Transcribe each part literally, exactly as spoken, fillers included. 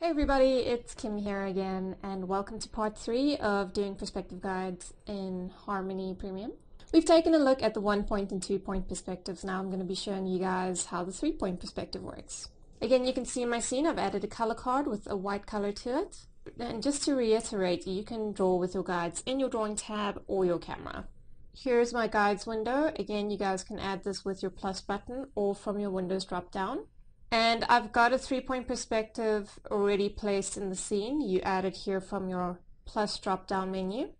Hey everybody, it's Kim here again, and welcome to part three of doing perspective guides in Harmony Premium. We've taken a look at the one point and two point perspectives. Now I'm going to be showing you guys how the three point perspective works. Again, you can see in my scene I've added a color card with a white color to it. And just to reiterate, you can draw with your guides in your drawing tab or your camera. Here's my guides window. Again, you guys can add this with your plus button or from your Windows drop down. And I've got a three-point perspective already placed in the scene. You add it here from your plus drop-down menu.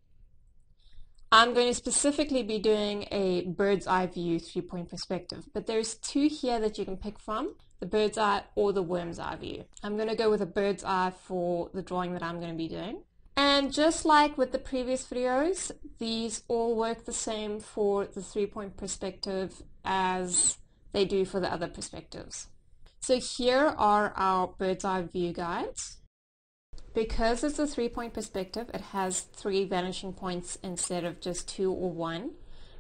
I'm going to specifically be doing a bird's eye view three-point perspective, but there's two here that you can pick from, the bird's eye or the worm's eye view. I'm going to go with a bird's eye for the drawing that I'm going to be doing. And just like with the previous videos, these all work the same for the three-point perspective as they do for the other perspectives. So here are our bird's eye view guides. Because it's a three-point perspective, it has three vanishing points instead of just two or one.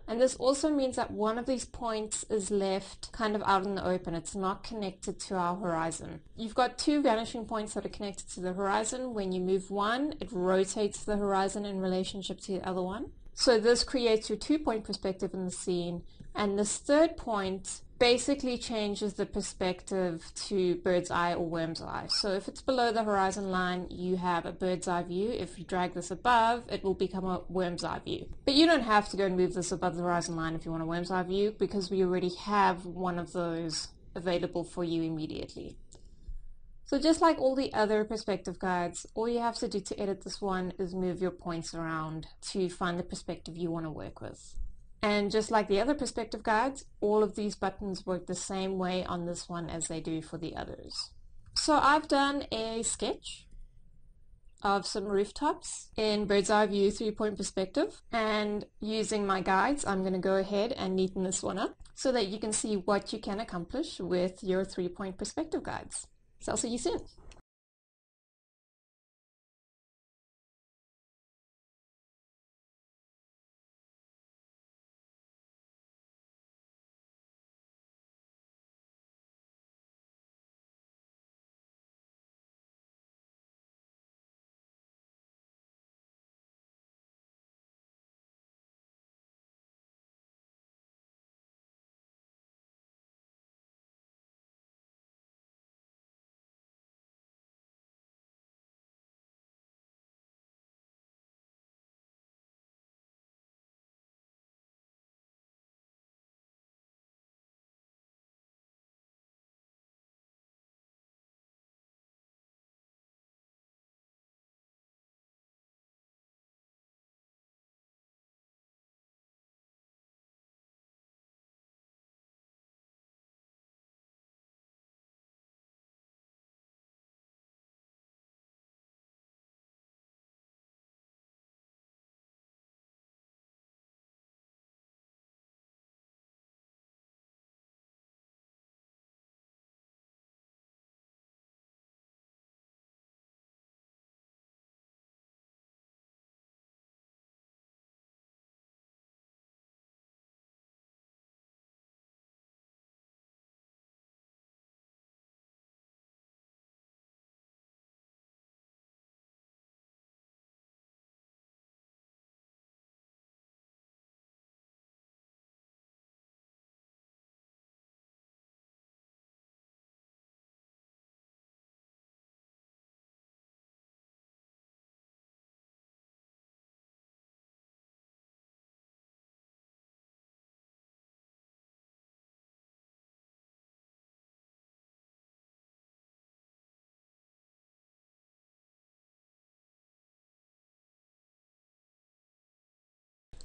And this also means that one of these points is left kind of out in the open. It's not connected to our horizon. You've got two vanishing points that are connected to the horizon. When you move one, it rotates the horizon in relationship to the other one. So this creates your two-point perspective in the scene. And this third point basically changes the perspective to bird's eye or worm's eye. So if it's below the horizon line, you have a bird's eye view. If you drag this above, it will become a worm's eye view. But you don't have to go and move this above the horizon line if you want a worm's eye view, because we already have one of those available for you immediately. So just like all the other perspective guides, all you have to do to edit this one is move your points around to find the perspective you want to work with. And just like the other perspective guides, all of these buttons work the same way on this one as they do for the others. So I've done a sketch of some rooftops in bird's eye view three-point perspective, and using my guides I'm going to go ahead and neaten this one up so that you can see what you can accomplish with your three-point perspective guides. So I'll see you soon.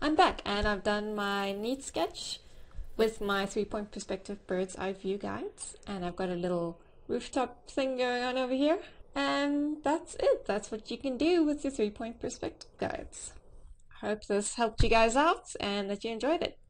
I'm back, and I've done my neat sketch with my three-point perspective bird's eye view guides, and I've got a little rooftop thing going on over here, and that's it. That's what you can do with your three-point perspective guides. I hope this helped you guys out and that you enjoyed it.